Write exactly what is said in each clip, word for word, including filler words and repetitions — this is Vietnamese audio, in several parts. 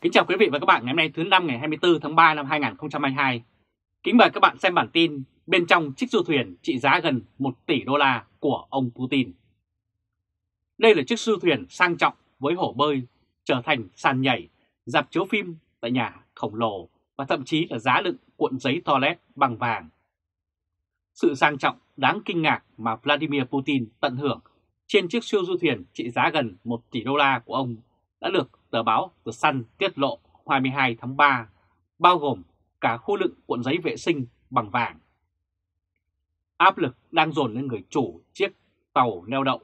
Kính chào quý vị và các bạn ngày hôm nay thứ năm ngày hai mươi tư tháng ba năm hai nghìn không trăm hai mươi hai. Kính mời các bạn xem bản tin bên trong chiếc du thuyền trị giá gần một tỷ đô la của ông Putin. Đây là chiếc du thuyền sang trọng với hồ bơi trở thành sàn nhảy, rạp chiếu phim tại nhà khổng lồ và thậm chí là giá đựng cuộn giấy toilet bằng vàng. Sự sang trọng đáng kinh ngạc mà Vladimir Putin tận hưởng trên chiếc siêu du thuyền trị giá gần một tỷ đô la của ông đã được tờ báo The Sun tiết lộ hai mươi hai tháng ba, bao gồm cả khu đựng cuộn giấy vệ sinh bằng vàng. Áp lực đang dồn lên người chủ chiếc tàu neo đậu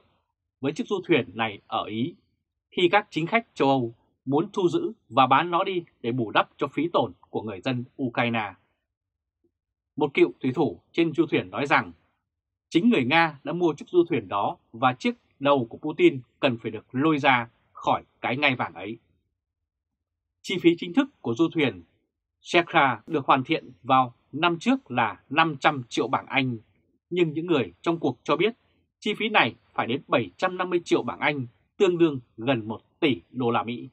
với chiếc du thuyền này ở Ý, khi các chính khách châu Âu muốn thu giữ và bán nó đi để bù đắp cho phí tổn của người dân Ukraine. Một cựu thủy thủ trên du thuyền nói rằng chính người Nga đã mua chiếc du thuyền đó và chiếc đầu của Putin cần phải được lôi ra khỏi cái ngai vàng ấy. Chi phí chính thức của du thuyền Scheherazade được hoàn thiện vào năm trước là năm trăm triệu bảng Anh, nhưng những người trong cuộc cho biết chi phí này phải đến bảy trăm năm mươi triệu bảng Anh, tương đương gần một tỷ đô la Mỹ.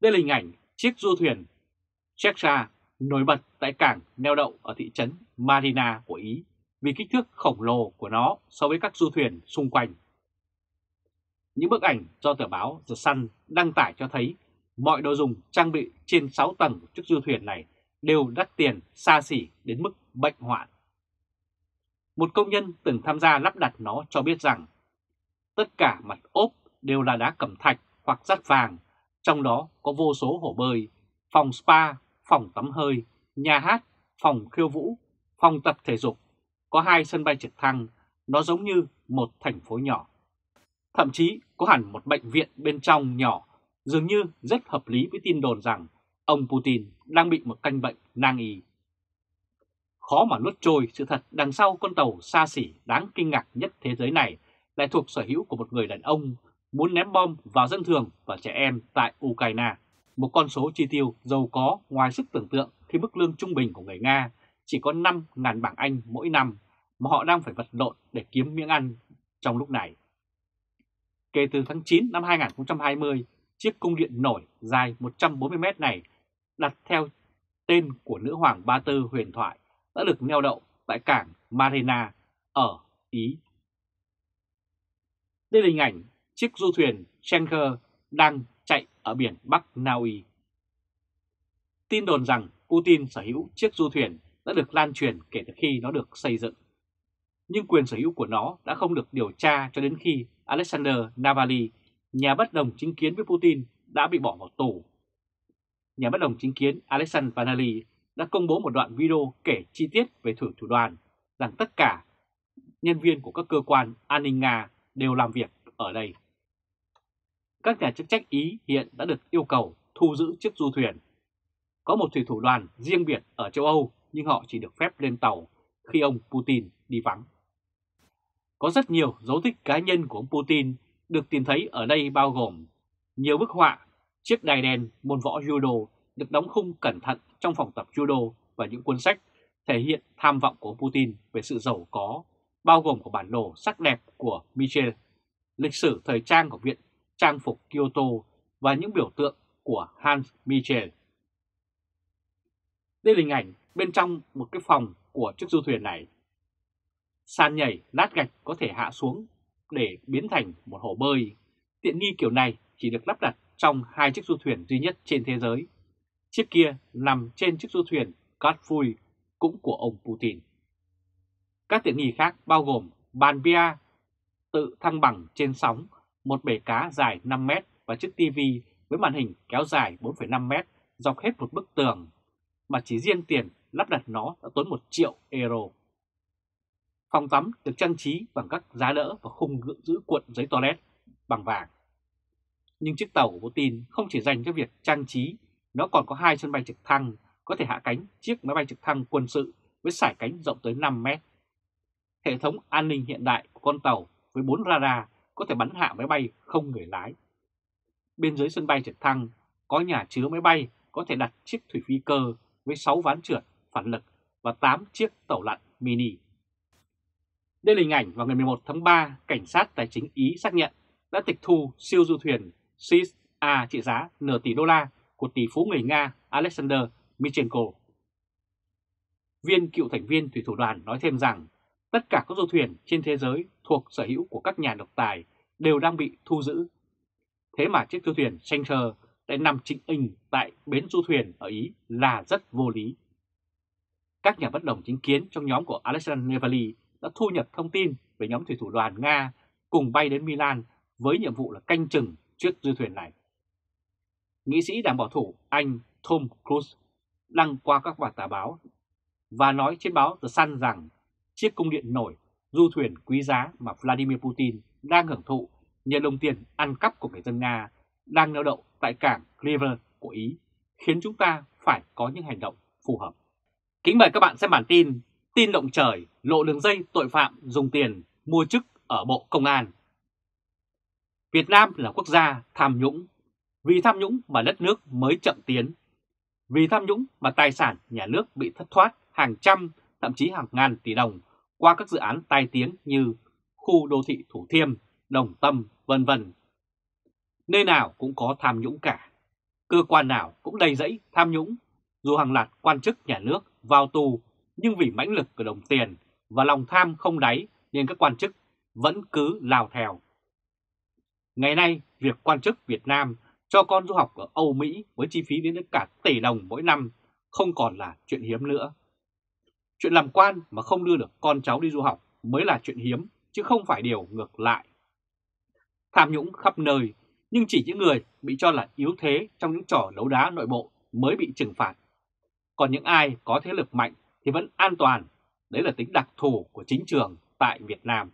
Đây là hình ảnh chiếc du thuyền Scheherazade nổi bật tại cảng neo đậu ở thị trấn Marina của Ý vì kích thước khổng lồ của nó so với các du thuyền xung quanh. Những bức ảnh do tờ báo The Sun đăng tải cho thấy mọi đồ dùng trang bị trên sáu tầng của chiếc du thuyền này đều đắt tiền xa xỉ đến mức bệnh hoạn. Một công nhân từng tham gia lắp đặt nó cho biết rằng tất cả mặt ốp đều là đá cẩm thạch hoặc sắt vàng, trong đó có vô số hồ bơi, phòng spa, phòng tắm hơi, nhà hát, phòng khiêu vũ, phòng tập thể dục, có hai sân bay trực thăng, nó giống như một thành phố nhỏ. Thậm chí có hẳn một bệnh viện bên trong nhỏ, dường như rất hợp lý với tin đồn rằng ông Putin đang bị một căn bệnh nan y. Khó mà nuốt trôi sự thật đằng sau con tàu xa xỉ đáng kinh ngạc nhất thế giới này lại thuộc sở hữu của một người đàn ông muốn ném bom vào dân thường và trẻ em tại Ukraine. Một con số chi tiêu giàu có ngoài sức tưởng tượng khi mức lương trung bình của người Nga chỉ có năm nghìn bảng Anh mỗi năm mà họ đang phải vật lộn để kiếm miếng ăn trong lúc này. Kể từ tháng chín năm hai nghìn không trăm hai mươi, chiếc cung điện nổi dài một trăm bốn mươi mét này đặt theo tên của nữ hoàng Ba Tư huyền thoại đã được neo đậu tại cảng Marina ở Ý. Đây là hình ảnh chiếc du thuyền Schenker đang chạy ở biển Bắc Na Uy. Tin đồn rằng Putin sở hữu chiếc du thuyền đã được lan truyền kể từ khi nó được xây dựng, nhưng quyền sở hữu của nó đã không được điều tra cho đến khi Alexander Navalny, nhà bất đồng chính kiến với Putin, đã bị bỏ vào tù. Nhà bất đồng chính kiến Alexander Navalny đã công bố một đoạn video kể chi tiết về thử thủ đoàn rằng tất cả nhân viên của các cơ quan an ninh Nga đều làm việc ở đây. Các nhà chức trách Ý hiện đã được yêu cầu thu giữ chiếc du thuyền. Có một thủy thủ đoàn riêng biệt ở châu Âu nhưng họ chỉ được phép lên tàu khi ông Putin đi vắng. Có rất nhiều dấu tích cá nhân của ông Putin được tìm thấy ở đây, bao gồm nhiều bức họa, chiếc đài đen môn võ judo được đóng khung cẩn thận trong phòng tập judo và những cuốn sách thể hiện tham vọng của ông Putin về sự giàu có, bao gồm của bản đồ sắc đẹp của Michel, lịch sử thời trang của Viện Trang phục Kyoto và những biểu tượng của Hans Michel. Đây là hình ảnh bên trong một cái phòng của chiếc du thuyền này. Sàn nhảy lát gạch có thể hạ xuống để biến thành một hồ bơi. Tiện nghi kiểu này chỉ được lắp đặt trong hai chiếc du thuyền duy nhất trên thế giới. Chiếc kia nằm trên chiếc du thuyền Godfrey cũng của ông Putin. Các tiện nghi khác bao gồm bàn bia tự thăng bằng trên sóng, một bể cá dài năm mét và chiếc tivi với màn hình kéo dài bốn phẩy năm mét dọc hết một bức tường, mà chỉ riêng tiền lắp đặt nó đã tốn một triệu euro. Phòng tắm được trang trí bằng các giá đỡ và khung giữ cuộn giấy toilet bằng vàng. Nhưng chiếc tàu của Putin không chỉ dành cho việc trang trí, nó còn có hai sân bay trực thăng, có thể hạ cánh chiếc máy bay trực thăng quân sự với sải cánh rộng tới năm mét. Hệ thống an ninh hiện đại của con tàu với bốn radar có thể bắn hạ máy bay không người lái. Bên dưới sân bay trực thăng có nhà chứa máy bay, có thể đặt chiếc thủy phi cơ với sáu ván trượt phản lực và tám chiếc tàu lặn mini. Đây là hình ảnh vào ngày mười một tháng ba, cảnh sát tài chính Ý xác nhận đã tịch thu siêu du thuyền Scheherazade a trị giá nửa tỷ đô la của tỷ phú người Nga Alexander Michienko. Viên cựu thành viên thủy thủ đoàn nói thêm rằng tất cả các du thuyền trên thế giới thuộc sở hữu của các nhà độc tài đều đang bị thu giữ. Thế mà chiếc du thuyền Scheherazade lại nằm chỉnh hình tại bến du thuyền ở Ý là rất vô lý. Các nhà bất đồng chính kiến trong nhóm của Alexander Navalny đã thu nhập thông tin về nhóm thủy thủ đoàn Nga cùng bay đến Milan với nhiệm vụ là canh chừng chiếc du thuyền này. Nghị sĩ đảng bảo thủ Anh Tom Cruise đăng qua các bản tà báo và nói trên báo The Sun rằng chiếc cung điện nổi du thuyền quý giá mà Vladimir Putin đang hưởng thụ nhận đồng tiền ăn cắp của người dân Nga đang neo đậu tại cảng Cleveland của Ý khiến chúng ta phải có những hành động phù hợp. Kính mời các bạn xem bản tin tin động trời lộ đường dây tội phạm dùng tiền mua chức ở Bộ Công an. Việt Nam là quốc gia tham nhũng, vì tham nhũng mà đất nước mới chậm tiến, vì tham nhũng mà tài sản nhà nước bị thất thoát hàng trăm thậm chí hàng ngàn tỷ đồng qua các dự án tai tiếng như khu đô thị Thủ Thiêm, Đồng Tâm, vân vân. Nơi nào cũng có tham nhũng cả, cơ quan nào cũng đầy rẫy tham nhũng, dù hàng loạt quan chức nhà nước vào tù nhưng vì mãnh lực của đồng tiền và lòng tham không đáy nên các quan chức vẫn cứ lao theo. Ngày nay, việc quan chức Việt Nam cho con du học ở Âu Mỹ với chi phí đến đến cả tỷ đồng mỗi năm không còn là chuyện hiếm nữa. Chuyện làm quan mà không đưa được con cháu đi du học mới là chuyện hiếm, chứ không phải điều ngược lại. Tham nhũng khắp nơi, nhưng chỉ những người bị cho là yếu thế trong những trò đấu đá nội bộ mới bị trừng phạt. Còn những ai có thế lực mạnh thì vẫn an toàn, đấy là tính đặc thù của chính trường tại Việt Nam.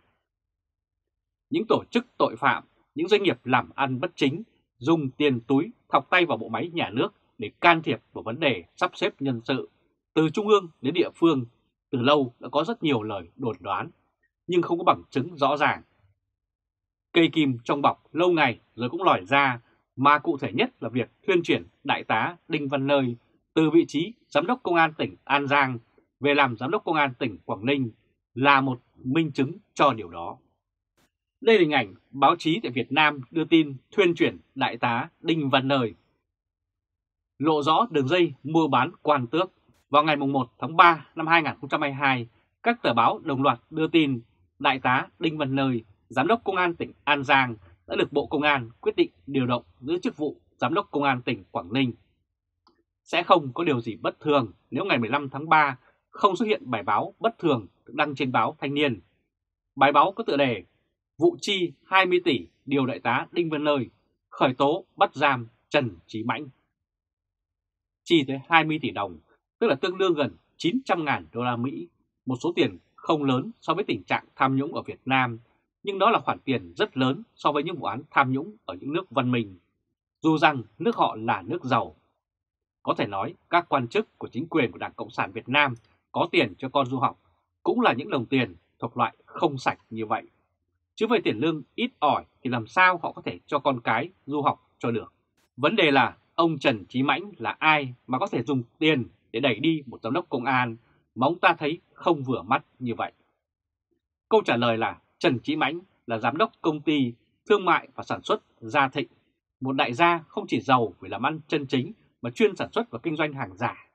Những tổ chức tội phạm, những doanh nghiệp làm ăn bất chính, dùng tiền túi thọc tay vào bộ máy nhà nước để can thiệp vào vấn đề sắp xếp nhân sự, từ trung ương đến địa phương, từ lâu đã có rất nhiều lời đồn đoán, nhưng không có bằng chứng rõ ràng. Cây kim trong bọc lâu ngày rồi cũng lòi ra, mà cụ thể nhất là việc thuyên chuyển Đại tá Đinh Văn Nơi từ vị trí Giám đốc Công an tỉnh An Giang về làm Giám đốc Công an tỉnh Quảng Ninh là một minh chứng cho điều đó. Đây là hình ảnh báo chí tại Việt Nam đưa tin thuyên chuyển Đại tá Đinh Văn Nơi. Lộ rõ đường dây mua bán quan tước. Vào ngày mùng một tháng ba năm hai nghìn không trăm hai mươi hai, các tờ báo đồng loạt đưa tin Đại tá Đinh Văn Nơi, Giám đốc Công an tỉnh An Giang đã được Bộ Công an quyết định điều động giữ chức vụ Giám đốc Công an tỉnh Quảng Ninh. Sẽ không có điều gì bất thường nếu ngày mười lăm tháng ba không xuất hiện bài báo bất thường được đăng trên báo Thanh Niên. Bài báo có tựa đề Vụ chi hai mươi tỷ điều Đại tá Đinh Văn Nơi, khởi tố bắt giam Trần Chí Mãnh. Chi tới hai mươi tỷ đồng, tức là tương đương gần chín trăm nghìn đô la Mỹ, một số tiền không lớn so với tình trạng tham nhũng ở Việt Nam, nhưng đó là khoản tiền rất lớn so với những vụ án tham nhũng ở những nước văn minh, dù rằng nước họ là nước giàu. Có thể nói các quan chức của chính quyền của Đảng Cộng sản Việt Nam có tiền cho con du học cũng là những đồng tiền thuộc loại không sạch như vậy. Chứ với tiền lương ít ỏi thì làm sao họ có thể cho con cái du học cho được. Vấn đề là ông Trần Chí Mãnh là ai mà có thể dùng tiền để đẩy đi một giám đốc công an mà ông ta thấy không vừa mắt như vậy. Câu trả lời là Trần Chí Mãnh là giám đốc công ty thương mại và sản xuất Gia Thịnh, một đại gia không chỉ giàu về làm ăn chân chính mà chuyên sản xuất và kinh doanh hàng giả.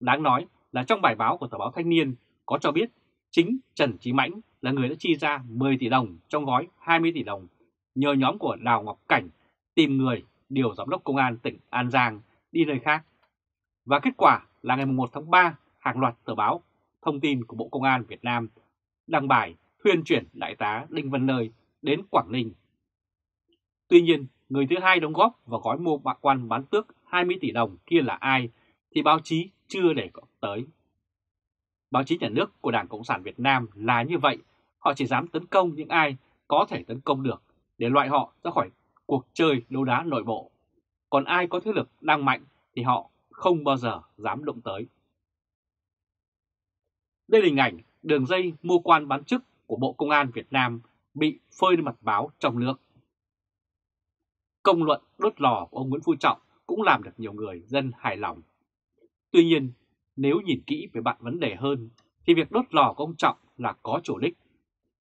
Đáng nói là trong bài báo của tờ báo Thanh Niên có cho biết chính Trần Chí Mãnh là người đã chi ra mười tỷ đồng trong gói hai mươi tỷ đồng nhờ nhóm của Đào Ngọc Cảnh tìm người điều giám đốc công an tỉnh An Giang đi nơi khác. Và kết quả là ngày mùng một tháng ba, hàng loạt tờ báo thông tin của Bộ Công an Việt Nam đăng bài thuyên chuyển Đại tá Đinh Văn Nơi đến Quảng Ninh. Tuy nhiên, người thứ hai đóng góp vào gói mua bạc quan bán tước hai mươi tỷ đồng kia là ai thì báo chí chưa đề cập tới. Báo chí nhà nước của Đảng Cộng sản Việt Nam là như vậy, họ chỉ dám tấn công những ai có thể tấn công được để loại họ ra khỏi cuộc chơi đấu đá nội bộ. Còn ai có thế lực đang mạnh thì họ không bao giờ dám động tới. Đây là hình ảnh đường dây mua quan bán chức của Bộ Công an Việt Nam bị phơi lên mặt báo trong nước. Công luận đốt lò của ông Nguyễn Phú Trọng cũng làm được nhiều người dân hài lòng. Tuy nhiên, nếu nhìn kỹ về bạn vấn đề hơn thì việc đốt lò của ông Trọng là có chủ đích,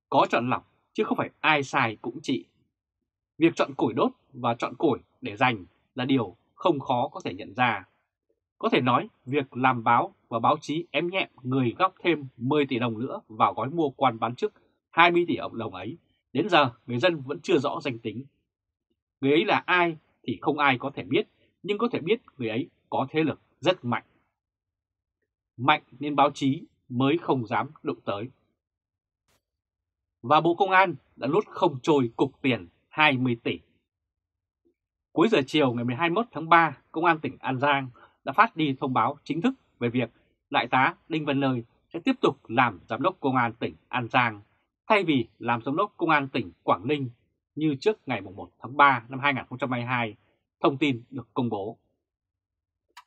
có chọn lọc chứ không phải ai sai cũng trị. Việc chọn củi đốt và chọn củi để giành là điều không khó có thể nhận ra. Có thể nói việc làm báo và báo chí ém nhẹm người góp thêm mười tỷ đồng nữa vào gói mua quan bán trước hai mươi tỷ đồng ấy, đến giờ người dân vẫn chưa rõ danh tính. Người ấy là ai thì không ai có thể biết, nhưng có thể biết người ấy có thế lực rất mạnh. Mạnh nên báo chí mới không dám đụng tới. Và Bộ Công an đã lút không trôi cục tiền hai mươi tỷ. Cuối giờ chiều ngày mười hai tháng mốt, Công an tỉnh An Giang đã phát đi thông báo chính thức về việc Đại tá Đinh Văn Nơi sẽ tiếp tục làm Giám đốc Công an tỉnh An Giang thay vì làm Giám đốc Công an tỉnh Quảng Ninh như trước ngày mùng một tháng ba năm hai nghìn không trăm hai mươi hai, thông tin được công bố.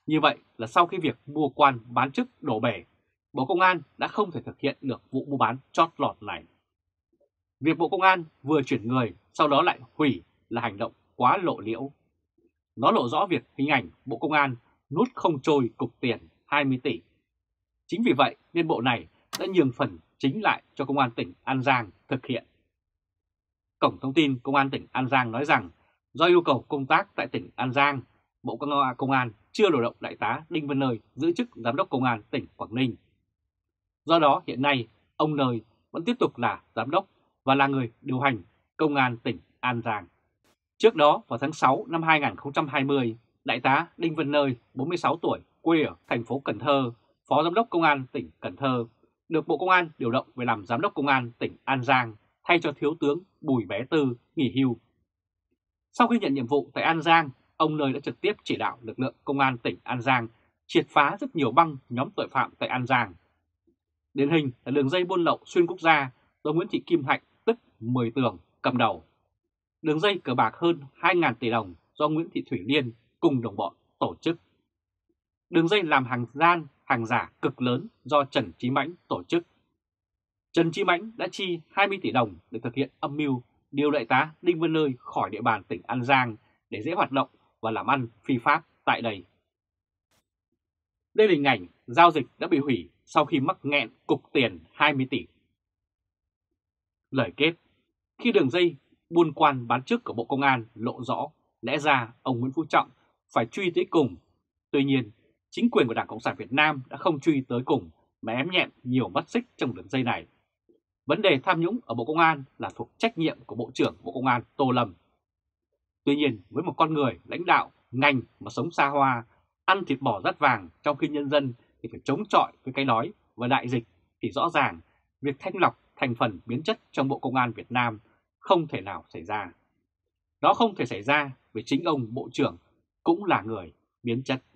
Như vậy là sau khi việc mua quan bán chức đổ bể, Bộ Công an đã không thể thực hiện được vụ mua bán chót lọt này. Việc Bộ Công an vừa chuyển người sau đó lại hủy là hành động quá lộ liễu. Nó lộ rõ việc hình ảnh Bộ Công an nuốt không trôi cục tiền hai mươi tỷ. Chính vì vậy nên bộ này đã nhường phần chính lại cho Công an tỉnh An Giang thực hiện. Cổng thông tin Công an tỉnh An Giang nói rằng do yêu cầu công tác tại tỉnh An Giang, Bộ Công an chưa điều động Đại tá Đinh Văn Nơi giữ chức Giám đốc Công an tỉnh Quảng Ninh. Do đó hiện nay ông Nơi vẫn tiếp tục là giám đốc và là người điều hành Công an tỉnh An Giang. Trước đó vào tháng sáu năm hai nghìn không trăm hai mươi, Đại tá Đinh Văn Nơi, bốn mươi sáu tuổi, quê ở thành phố Cần Thơ, Phó Giám đốc Công an tỉnh Cần Thơ, được Bộ Công an điều động về làm Giám đốc Công an tỉnh An Giang thay cho Thiếu tướng Bùi Bé Tư nghỉ hưu. Sau khi nhận nhiệm vụ tại An Giang, ông Nơi đã trực tiếp chỉ đạo lực lượng Công an tỉnh An Giang triệt phá rất nhiều băng nhóm tội phạm tại An Giang. Điển hình là đường dây buôn lậu xuyên quốc gia do Nguyễn Thị Kim Hạnh tức mười tường cầm đầu. Đường dây cờ bạc hơn hai nghìn tỷ đồng do Nguyễn Thị Thủy Liên cùng đồng bọn tổ chức. Đường dây làm hàng gian, hàng giả cực lớn do Trần Chí Mãnh tổ chức. Trần Chí Mãnh đã chi hai mươi tỷ đồng để thực hiện âm mưu điều Đại tá Đinh Văn Nơi khỏi địa bàn tỉnh An Giang để dễ hoạt động và làm ăn phi pháp tại đây. Đây là hình ảnh giao dịch đã bị hủy sau khi mắc nghẹn cục tiền hai mươi tỷ. Lời kết, khi đường dây buôn quan bán chức của Bộ Công an lộ rõ, lẽ ra ông Nguyễn Phú Trọng phải truy tới cùng. Tuy nhiên, chính quyền của Đảng Cộng sản Việt Nam đã không truy tới cùng mà ém nhẹm nhiều mắt xích trong đường dây này. Vấn đề tham nhũng ở Bộ Công an là thuộc trách nhiệm của Bộ trưởng Bộ Công an Tô Lâm. Tuy nhiên, với một con người lãnh đạo ngành mà sống xa hoa, ăn thịt bò rát vàng trong khi nhân dân thì phải chống chọi với cái đói và đại dịch, thì rõ ràng việc thanh lọc thành phần biến chất trong Bộ Công an Việt Nam không thể nào xảy ra. Nó không thể xảy ra vì chính ông Bộ trưởng cũng là người biến chất.